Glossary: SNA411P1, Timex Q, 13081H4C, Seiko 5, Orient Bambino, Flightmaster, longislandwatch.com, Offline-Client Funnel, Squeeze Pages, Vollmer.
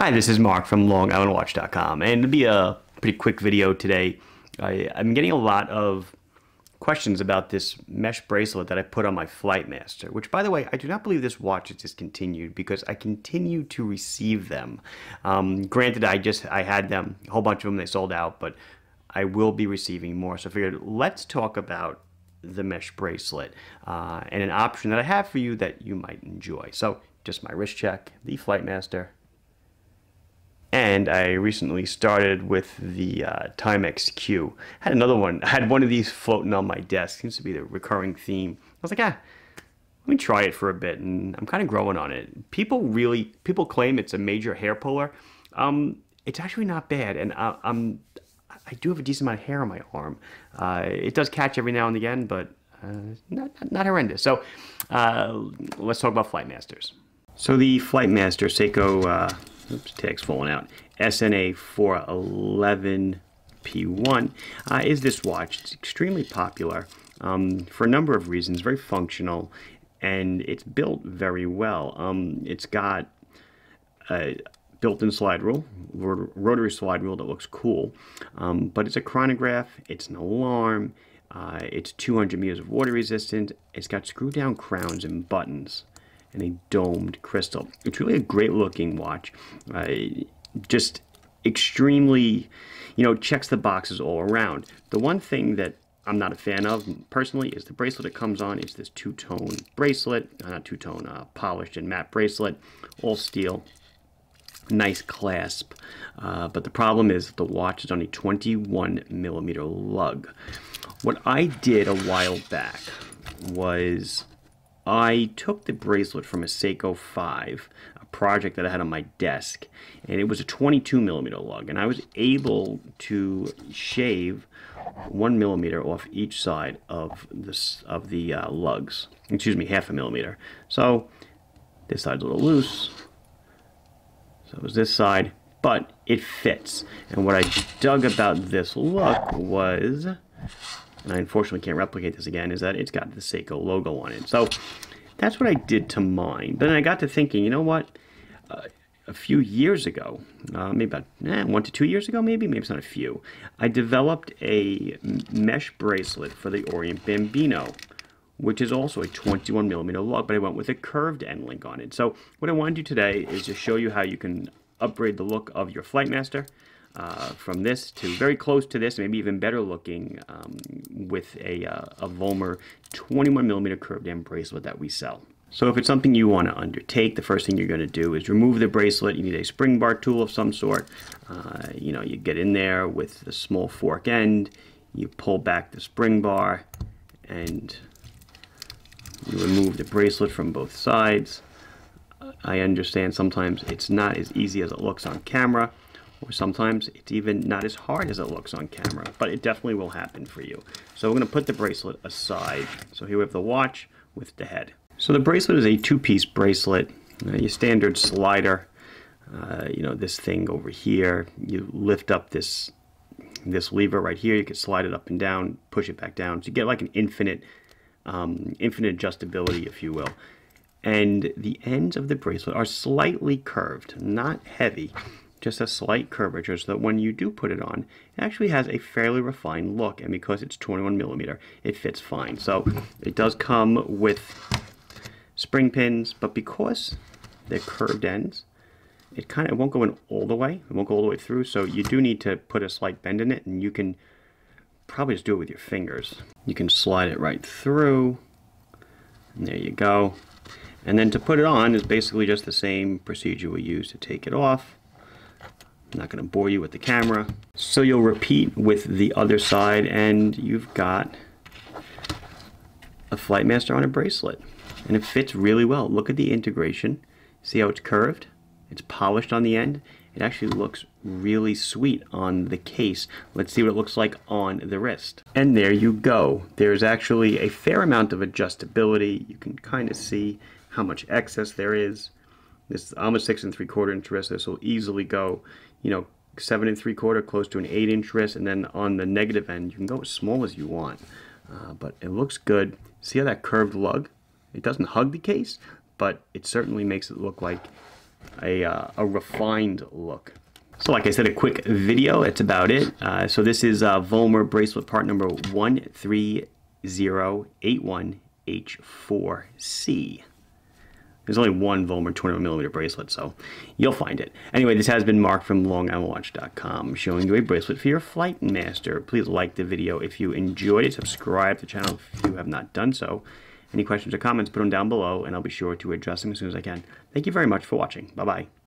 Hi, this is Mark from longislandwatch.com, and it'll be a pretty quick video today. I'm getting a lot of questions about this mesh bracelet that I put on my Flightmaster, which, by the way, I do not believe this watch is discontinued because I continue to receive them. Granted, I had them, a whole bunch of them, they sold out, but I will be receiving more. So I figured let's talk about the mesh bracelet and an option that I have for you that you might enjoy. So just my wrist check, the Flightmaster, and I recently started with the Timex Q. Had another one. I had one of these floating on my desk. Seems to be the recurring theme. I was like, let me try it for a bit, and I'm kind of growing on it. People claim it's a major hair puller. It's actually not bad, and I do have a decent amount of hair on my arm. It does catch every now and again, but not horrendous. So let's talk about Flightmasters. So the Flightmaster Seiko. Oops, tag's falling out. SNA411P1 is this watch. It's extremely popular for a number of reasons. Very functional, and it's built very well. It's got a built-in slide rule, rotary slide rule that looks cool, but it's a chronograph. It's an alarm. It's 200 meters of water resistant. It's got screw-down crowns and buttons, and a domed crystal. It's really a great looking watch. Just extremely, checks the boxes all around. The one thing that I'm not a fan of personally is the bracelet it comes on. It's this two-tone bracelet, not two-tone, polished and matte bracelet, all steel, nice clasp. But the problem is the watch is on a 21 millimeter lug. What I did a while back was I took the bracelet from a Seiko 5, a project that I had on my desk, and it was a 22 millimeter lug, and I was able to shave 1 millimeter off each side of the lugs. Excuse me, 0.5 millimeter. So this side's a little loose. So it was this side, but it fits. And what I dug about this lug was, and I unfortunately can't replicate this again, is that it's got the Seiko logo on it. So that's what I did to mine. But then I got to thinking, you know what? A few years ago, maybe about 1 to 2 years ago, maybe it's not a few, I developed a mesh bracelet for the Orient Bambino, which is also a 21 millimeter lug, but I went with a curved end link on it. So what I want to do today is to show you how you can upgrade the look of your Flightmaster from this to very close to this, maybe even better looking, with a Vollmer 21 millimeter curved end bracelet that we sell. So if it's something you want to undertake, the first thing you're going to do is remove the bracelet. You need a spring bar tool of some sort. You get in there with the small fork end, you pull back the spring bar, and you remove the bracelet from both sides. I understand sometimes it's not as easy as it looks on camera, or sometimes it's even not as hard as it looks on camera, but it definitely will happen for you. So we're going to put the bracelet aside. So here we have the watch with the head. So the bracelet is a two-piece bracelet, your standard slider, this thing over here. You lift up this lever right here, you can slide it up and down, push it back down. So you get like an infinite adjustability, if you will. And the ends of the bracelet are slightly curved, not heavy, just a slight curvature, so that when you do put it on, it actually has a fairly refined look, and because it's 21 millimeter, it fits fine. So it does come with spring pins, but because they're curved ends, it won't go in all the way, it won't go all the way through, so you do need to put a slight bend in it, and you can probably just do it with your fingers. You can slide it right through, and there you go. And then to put it on is basically just the same procedure we use to take it off. I'm not going to bore you with the camera. So you'll repeat with the other side, and you've got a Flightmaster on a bracelet. And it fits really well. Look at the integration. See how it's curved? It's polished on the end. It actually looks really sweet on the case. Let's see what it looks like on the wrist. And there you go. There's actually a fair amount of adjustability. You can kind of see how much excess there is. This is almost 6 3/4 inch wrist. This will easily go, 7 3/4, close to an 8 inch wrist. And then on the negative end, you can go as small as you want. But it looks good. See how that curved lug? It doesn't hug the case, but it certainly makes it look like a refined look. So like I said, a quick video, that's about it. So this is Vollmer bracelet part number 13081H4C. There's only one Vollmer 21mm bracelet, so you'll find it. Anyway, this has been Mark from longislandwatch.com showing you a bracelet for your Flightmaster. Please like the video if you enjoyed it. Subscribe to the channel if you have not done so. Any questions or comments, put them down below, and I'll be sure to address them as soon as I can. Thank you very much for watching. Bye-bye.